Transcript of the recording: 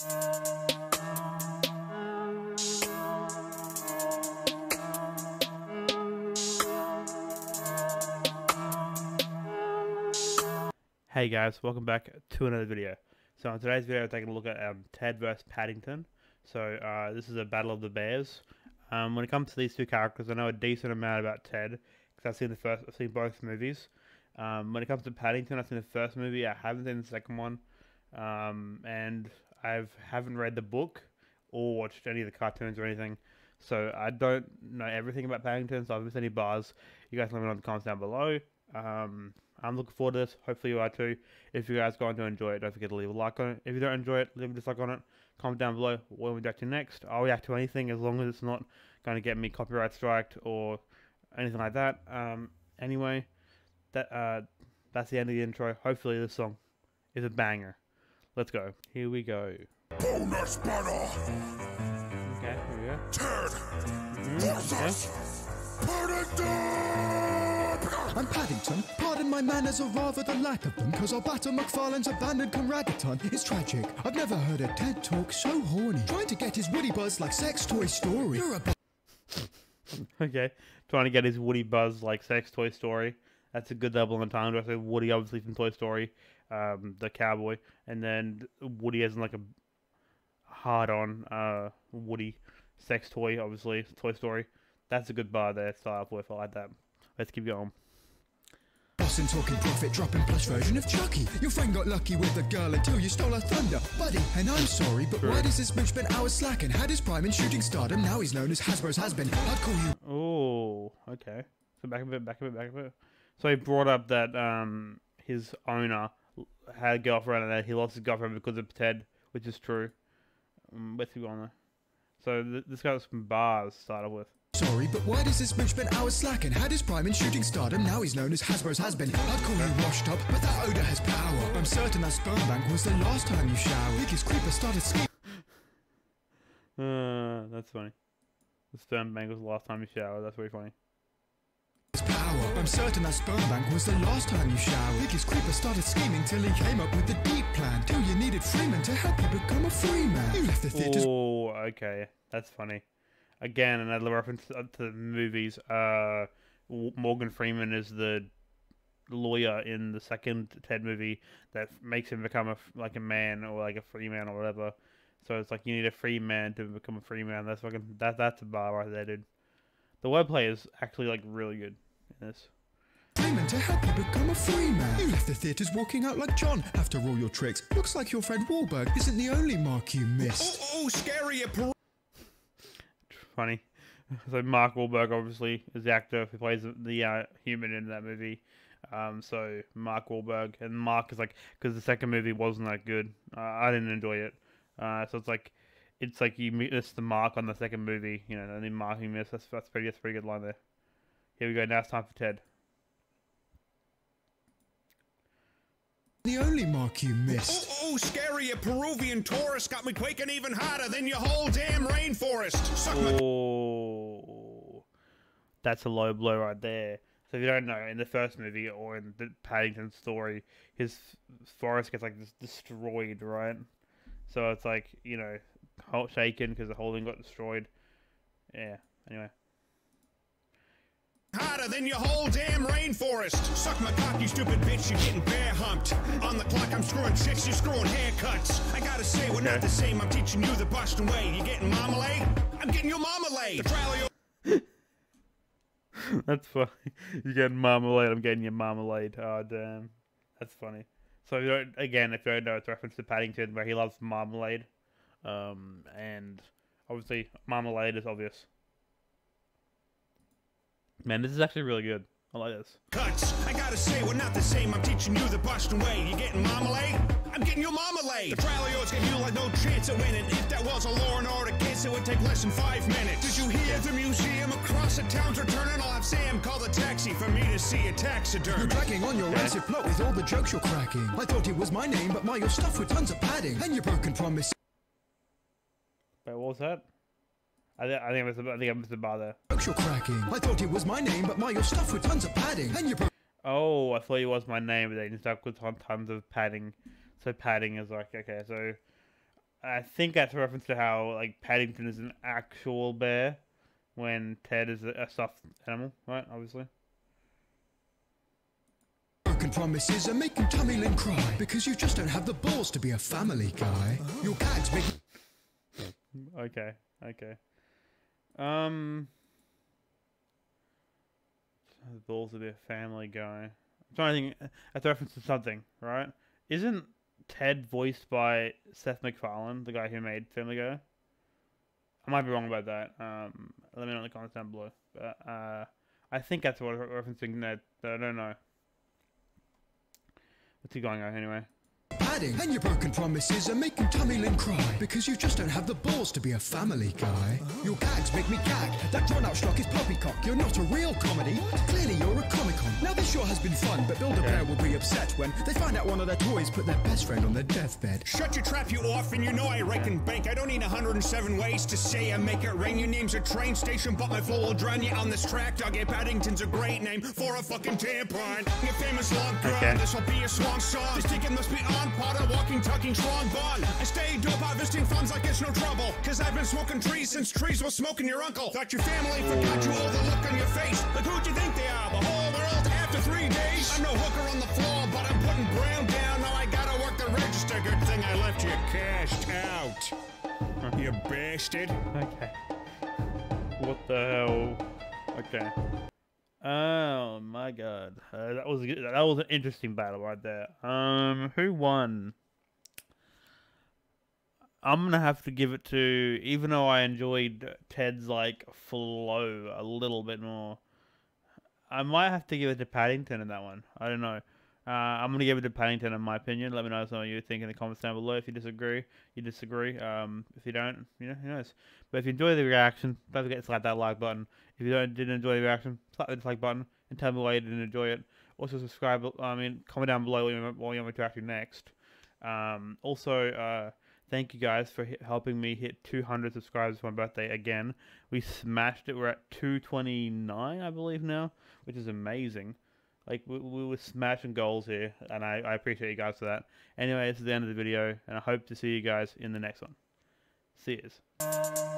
Hey guys, welcome back to another video. So in today's video we're taking a look at Ted vs Paddington. So this is a battle of the bears. When it comes to these two characters, I know a decent amount about Ted because I've seen both movies. When it comes to Paddington, I've seen the first movie, I haven't seen the second one, and I haven't read the book or watched any of the cartoons or anything. So I don't know everything about Paddington, so I've missed any bars. You guys let me know in the comments down below. I'm looking forward to this. Hopefully you are too. If you guys are going to enjoy it, don't forget to leave a like on it. If you don't enjoy it, leave a dislike on it. Comment down below what we react to next. I'll react to anything as long as it's not going to get me copyright striked or anything like that. Anyway, that's the end of the intro. Hopefully this song is a banger. Let's go. Here we go. Bonus battle. Okay, here we go. Ted versus Paddington. I'm Paddington. Pardon my manners, or rather the lack of them, because our batter MacFarlane's abandoned Conradaton is tragic. I've never heard a Ted talk so horny. Trying to get his woody buzz like sex Toy Story. You're a okay, trying to get his woody buzz like sex Toy Story. That's a good double in time. I say Woody, obviously from Toy Story, the cowboy, and then Woody as in like a hard-on Woody sex toy, obviously Toy Story. That's a good bar there. Style up with. I like that. Let's keep going. Boston talking profit, dropping plush version of Chucky. Your friend got lucky with a girl until you stole her thunder, buddy. And I'm sorry, but true. Why does this bitch spend hours slacking? Had his prime in shooting stardom. Now he's known as Hasbro's has-been. I'd call you. Oh, okay. So back a bit, back a bit, back a bit. So he brought up that his owner had a girlfriend and that he lost his girlfriend because of Ted, which is true. Let's keep going there. So this guy was from bars to start off with. Sorry, but why does this bitch spend hours slacking? Had his prime in shooting stardom, now he's known as Hasbro's has-been. I'd call you washed up, but that odor has power. I'm certain that sperm bank was the last time you showered. Wicked creeper started sleeping. That's funny. The sperm bank was the last time you showered. That's very funny. I'm certain that sperm bank was the last time you showered. Wicked creeper started scheming till he came up with the deep plan. Till you needed Freeman to help you become a free man. You left the theater. Oh, okay, that's funny. Again, another reference to the movies. Morgan Freeman is the lawyer in the second Ted movie that makes him become like a man or like a free man or whatever. So it's like you need a free man to become a free man. That's fucking that's a bar right there, dude. The wordplay is actually like really good. Yes. Freeman to help you become a free man. You left the theaters walking out like John after all your tricks. Looks like your friend Wahlberg isn't the only mark you missed. Oh, scary. Funny. So Mark Wahlberg obviously is the actor who plays the human in that movie. So Mark Wahlberg, and Mark is like, because the second movie wasn't that good. I didn't enjoy it. So it's like you missed the mark on the second movie. You know, and then Mark you missed. That's a pretty good line there. Here we go, now it's time for Ted. The only mark you missed. Oh, scary, a Peruvian tourist got me quaking even hotter than your whole damn rainforest. Suck oh, that's a low blow right there. So if you don't know, in the first movie or in the Paddington story, his forest gets like destroyed, right? So it's like, you know, shaken because the whole thing got destroyed. Yeah, anyway. Harder than your whole damn rainforest. Suck my cock, you stupid bitch. You're getting bear humped. On the clock, I'm screwing chicks. You're screwing haircuts. I gotta say, we're not the same. I'm teaching you the Boston way. You getting marmalade? I'm getting your marmalade. The trial of your that's funny. You're getting marmalade. I'm getting your marmalade. Oh, damn. That's funny. So, if you don't, again, if you don't know, it's a reference to Paddington where he loves marmalade. And obviously, marmalade is obvious. Man, this is actually really good. I like this. Cuts. I gotta say, we're not the same. I'm teaching you the Boston way. You getting marmalade? I'm getting your marmalade. The trial of yours gave you like no chance of winning. If that was a Law and Order case, it would take less than 5 minutes. Did you hear the museum across the town's returning? I'll have Sam call the taxi for me to see a taxidermist. You're cracking on your rancid plot with all the jokes you're cracking. I thought it was my name, but my your stuff with tons of padding and your broken promise. Wait, what was that? I think I missed the bar there. You're cracking. I thought it was my name, but my your stuff with tons of padding. And you oh, I thought it was my name, but they stuck with tons of padding. So padding is like okay. So I think that's a reference to how, like, Paddington is an actual bear when Ted is a stuffed animal, right? Obviously. Promises are making Tommy Lynn cry because you just don't have the balls to be a family guy. Your gags make... Okay, okay. The balls to be a family guy. I'm trying to think. That's a reference to something, right? Isn't Ted voiced by Seth MacFarlane, the guy who made Family Guy? I might be wrong about that. Let me know in the comments down below. But I think that's what I'm referencing that, but I don't know. What's he going on anyway? Padding and your broken promises are making Tommy Lynn cry because you just don't have the balls to be a family guy. Oh. Your gags make me gag. That drawn out schlock is poppycock. You're not a real comedy. What? Clearly you're a Comic-Con. Now this sure has been fun, but Build-A-Bear will be upset when they find out one of their toys put their best friend on their deathbed. Shut your trap, you orphan. You know I reckon bank. I don't need 107 ways to say I make it rain. Your name's a train station, but my flow will drown you on this track. Doggy Paddington's a great name for a fucking tampon. Your famous long girl. Okay. This will be a swan song. This ticket must be on Potter, walking, talking, strong bond. I stay dope out visiting farms like it's no trouble. Cause I've been smoking trees since trees was smoking your uncle. Thought your family forgot you, all the look on your face. Like who'd you think they are? The whole world after 3 days. I'm no hooker on the floor, but I'm putting brown down. Now I gotta work the register. Good thing I left you cashed out. You bastard. Okay. What the hell? Okay. Oh my god, that was an interesting battle right there. Who won? I'm gonna have to give it to, even though I enjoyed Ted's like flow a little bit more, I might have to give it to Paddington in that one. I don't know. I'm gonna give it to Paddington in my opinion. Let me know what you think in the comments down below. If you disagree, you disagree. If you don't, you know, who knows. But if you enjoy the reaction, don't forget to slap that like button. If you didn't enjoy the reaction, slap the dislike button and tell me why you didn't enjoy it. Also, subscribe. I mean, comment down below what you want me to react to next. Also, thank you guys for helping me hit 200 subscribers for my birthday again. We smashed it. We're at 229, I believe now, which is amazing. Like we were smashing goals here, and I appreciate you guys for that. Anyway, this is the end of the video, and I hope to see you guys in the next one. See yous.